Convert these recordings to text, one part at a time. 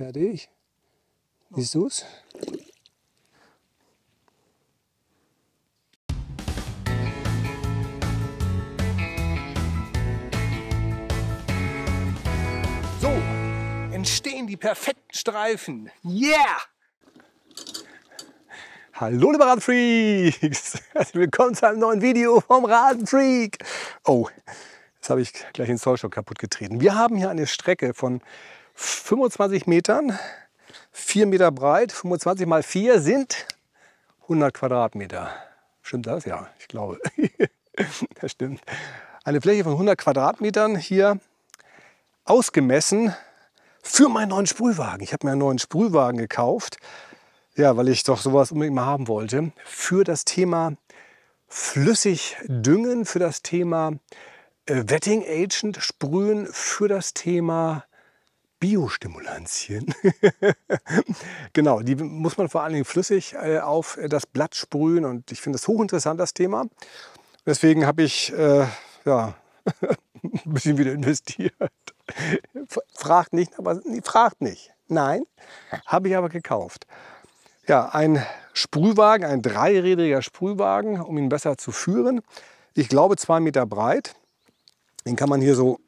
Fertig. Siehst du's? So, entstehen die perfekten Streifen. Yeah! Hallo liebe Rasenfreaks! Herzlich willkommen zu einem neuen Video vom Rasenfreak. Oh, jetzt habe ich gleich den Soulstock kaputt getreten. Wir haben hier eine Strecke von 25 Metern, 4 Meter breit, 25 mal 4 sind 100 Quadratmeter. Stimmt das? Ja, ich glaube. Das stimmt. Eine Fläche von 100 Quadratmetern hier ausgemessen für meinen neuen Sprühwagen. Ich habe mir einen neuen Sprühwagen gekauft. Ja, weil ich doch sowas unbedingt mal haben wollte. Für das Thema Flüssigdüngen, für das Thema Wetting Agent sprühen, für das Thema Biostimulantien. Genau, die muss man vor allen Dingen flüssig auf das Blatt sprühen und ich finde das hochinteressant, das Thema. Deswegen habe ich ja, ein bisschen wieder investiert. Fragt nicht, aber nee, fragt nicht. Nein, habe ich aber gekauft. Ja, ein Sprühwagen, ein dreirädriger Sprühwagen, um ihn besser zu führen. Ich glaube 2 Meter breit. Den kann man hier so,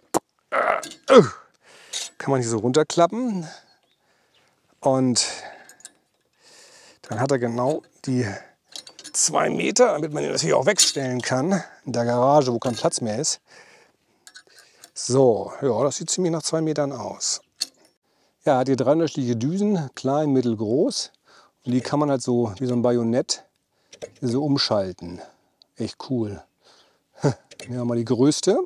runterklappen. Und dann hat er genau die 2 Meter, damit man ihn natürlich auch wegstellen kann. In der Garage, wo kein Platz mehr ist. So, ja, das sieht ziemlich nach 2 Metern aus. Ja, hat hier 3 unterschiedliche Düsen, klein, mittel, groß. Und die kann man halt so wie so ein Bajonett so umschalten. Echt cool. Nehmen wir mal die größte.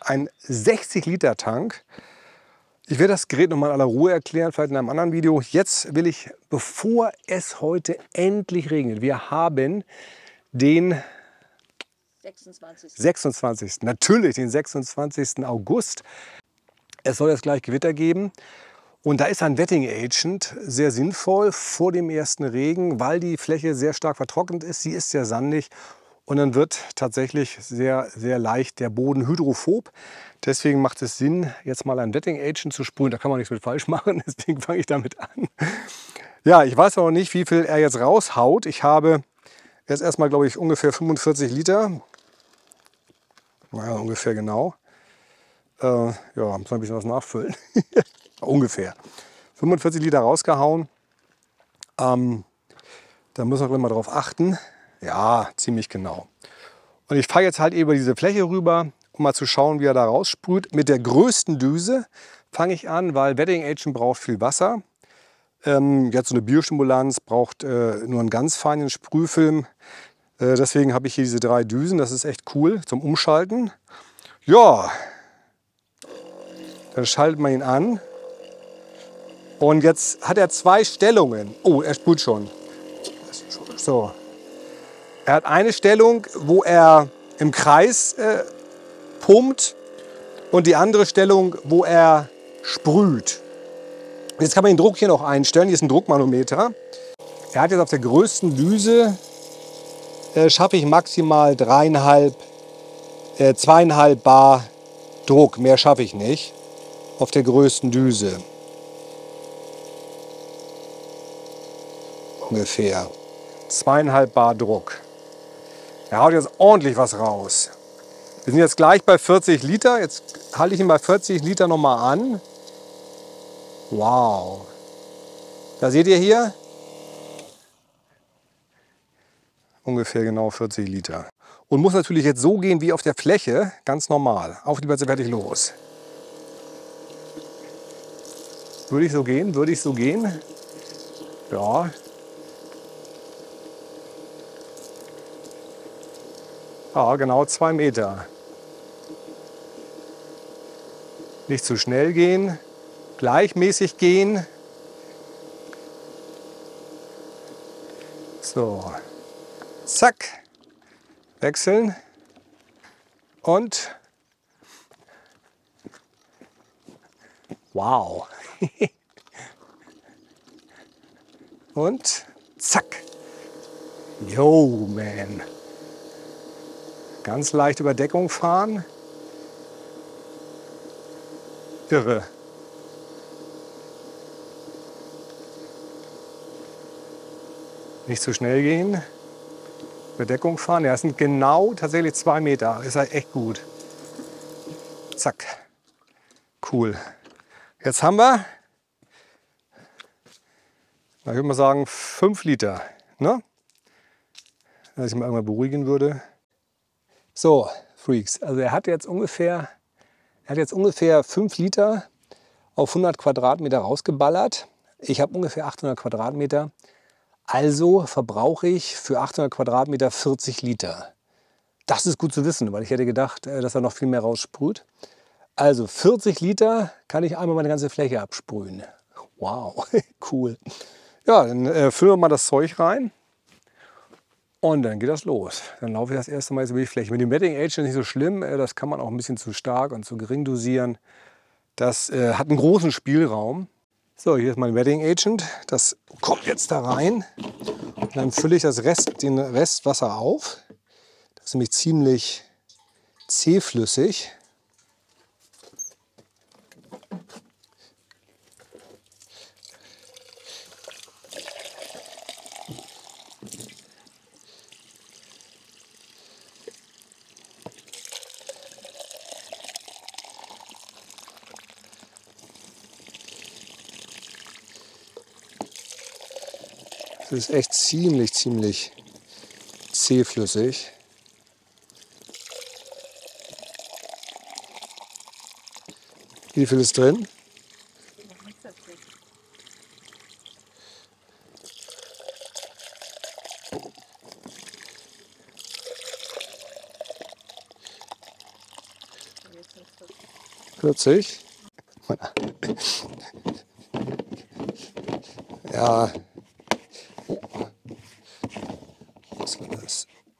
Ein 60-Liter-Tank. Ich werde das Gerät nochmal in aller Ruhe erklären, vielleicht in einem anderen Video. Jetzt will ich, bevor es heute endlich regnet, wir haben den 26. Natürlich den 26. August. Es soll jetzt gleich Gewitter geben. Und da ist ein Wetting Agent sehr sinnvoll vor dem ersten Regen, weil die Fläche sehr stark vertrocknet ist. Sie ist sehr sandig und dann wird tatsächlich sehr, sehr leicht der Boden hydrophob. Deswegen macht es Sinn, jetzt mal einen Wetting Agent zu sprühen. Da kann man nichts mit falsch machen, deswegen fange ich damit an. Ja, ich weiß noch nicht, wie viel er jetzt raushaut. Ich habe jetzt erstmal, glaube ich, ungefähr 45 Liter. Naja, ungefähr genau. Ja, muss ein bisschen was nachfüllen. Ungefähr 45 Liter rausgehauen. Da muss man immer drauf achten. Ja, ziemlich genau. Und ich fahre jetzt halt über diese Fläche rüber, um mal zu schauen, wie er da raussprüht. Mit der größten Düse fange ich an, weil Wetting Agent braucht viel Wasser. Jetzt so eine Biostimulanz braucht nur einen ganz feinen Sprühfilm. Deswegen habe ich hier diese 3 Düsen. Das ist echt cool zum Umschalten. Ja, dann schaltet man ihn an. Und jetzt hat er 2 Stellungen. Oh, er sprüht schon. So. Er hat eine Stellung, wo er im Kreis pumpt und die andere Stellung, wo er sprüht. Jetzt kann man den Druck hier noch einstellen. Hier ist ein Druckmanometer. Er hat jetzt auf der größten Düse, schaffe ich maximal 2,5 Bar Druck. Mehr schaffe ich nicht auf der größten Düse. Ungefähr 2,5 Bar Druck. Er haut jetzt ordentlich was raus. Wir sind jetzt gleich bei 40 Liter. Jetzt halte ich ihn bei 40 Liter nochmal an. Wow. Da seht ihr hier ungefähr genau 40 Liter. Und muss natürlich jetzt so gehen wie auf der Fläche, ganz normal. Auf die Plätze, fertig, los. Würde ich so gehen? Würde ich so gehen? Ja. Ja, genau 2 Meter. Nicht zu schnell gehen, gleichmäßig gehen. So, zack, wechseln und wow. Und zack. Yo, man. Ganz leicht über Deckung fahren. Irre. Nicht zu schnell gehen. Bedeckung fahren. Ja, das sind genau tatsächlich 2 Meter. Ist halt echt gut. Zack. Cool. Jetzt haben wir, ich würde mal sagen, 5 Liter. Ne? Dass ich mal einmal beruhigen würde. So, Freaks. Also er hat jetzt ungefähr 5 Liter auf 100 Quadratmeter rausgeballert. Ich habe ungefähr 800 Quadratmeter. Also verbrauche ich für 800 Quadratmeter 40 Liter. Das ist gut zu wissen, weil ich hätte gedacht, dass er noch viel mehr raussprüht. Also 40 Liter kann ich einmal meine ganze Fläche absprühen. Wow, cool. Ja, dann füllen wir mal das Zeug rein und dann geht das los. Dann laufe ich das erste Mal jetzt über die Fläche. Mit dem Wetting Agent ist nicht so schlimm, das kann man auch ein bisschen zu stark und zu gering dosieren. Das hat einen großen Spielraum. So, hier ist mein Wetting Agent. Das kommt jetzt da rein. Und dann fülle ich den Rest Wasser auf. Das ist nämlich ziemlich zähflüssig. Das ist echt ziemlich zähflüssig. Wie viel ist drin? Plötzlich? Ja.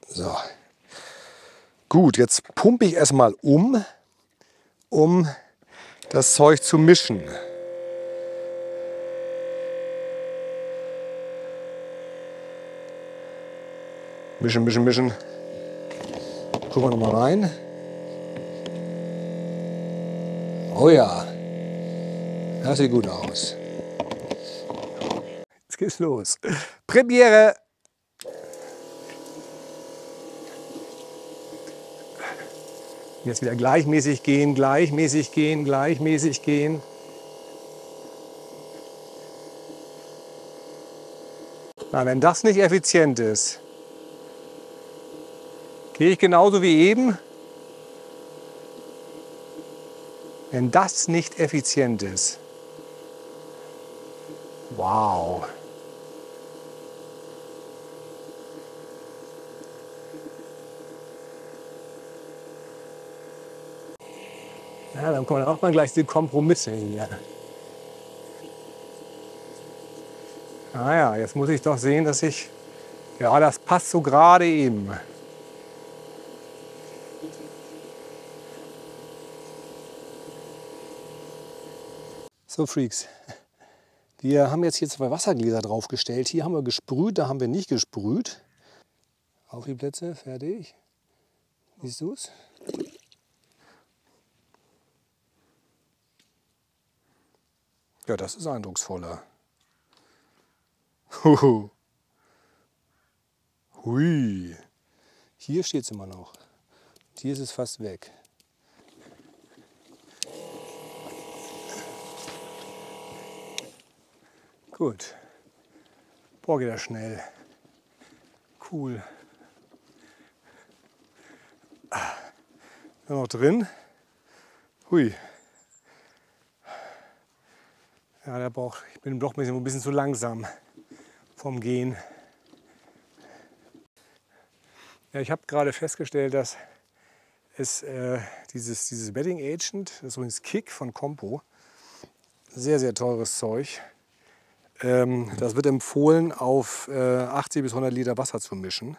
So. Gut, jetzt pumpe ich erstmal um das Zeug zu mischen. Mischen. Gucken wir nochmal rein. Oh ja, das sieht gut aus. Jetzt geht's los. Premiere! Jetzt wieder gleichmäßig gehen. Na, wenn das nicht effizient ist, gehe ich genauso wie eben. Wenn das nicht effizient ist. Wow. Ja, dann kommen auch mal gleich die Kompromisse hier. Ah ja, jetzt muss ich doch sehen, dass ich... Ja, das passt so gerade eben. So, Freaks. Wir haben jetzt hier 2 Wassergläser draufgestellt. Hier haben wir gesprüht, da haben wir nicht gesprüht. Auf die Plätze, fertig. Siehst du es? Ja, das ist eindrucksvoller. Huhu. Hui. Hier steht es immer noch. Hier ist es fast weg. Gut. Boah, geht das schnell. Cool. Noch drin. Hui. Ja, der Bauch, ich bin doch ein bisschen zu langsam vom Gehen. Ja, ich habe gerade festgestellt, dass es dieses Wetting Agent, das ist übrigens Kick von Compo, sehr teures Zeug. Das wird empfohlen, auf 80 bis 100 Liter Wasser zu mischen.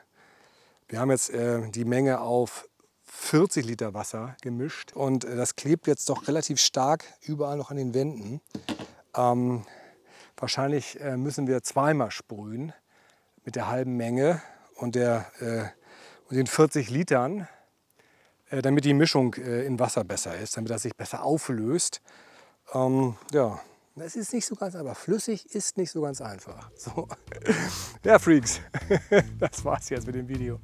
Wir haben jetzt die Menge auf 40 Liter Wasser gemischt und das klebt jetzt doch relativ stark überall noch an den Wänden. Wahrscheinlich müssen wir zweimal sprühen mit der halben Menge und den 40 Litern, damit die Mischung in Wasser besser ist, damit das sich besser auflöst. Ja, Das ist nicht so ganz einfach. Flüssig ist nicht so ganz einfach. So. Ja, Freaks, das war's jetzt mit dem Video.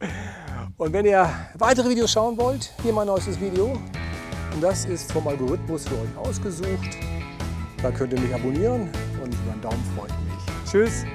Und wenn ihr weitere Videos schauen wollt, hier mein neuestes Video. Und das ist vom Algorithmus für euch ausgesucht. Da könnt ihr mich abonnieren und über einen Daumen freut mich. Tschüss!